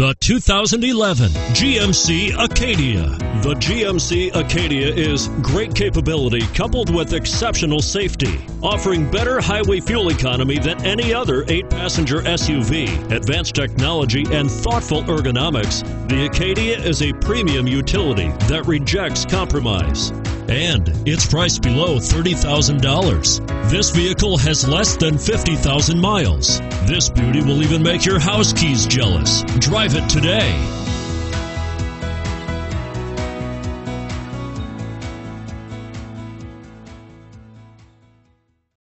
The 2011 GMC Acadia. The GMC Acadia is great capability coupled with exceptional safety, offering better highway fuel economy than any other 8-passenger SUV. Advanced technology and thoughtful ergonomics, the Acadia is a premium utility that rejects compromise. And it's priced below $30,000. This vehicle has less than 50,000 miles. This beauty will even make your house keys jealous. Drive it today.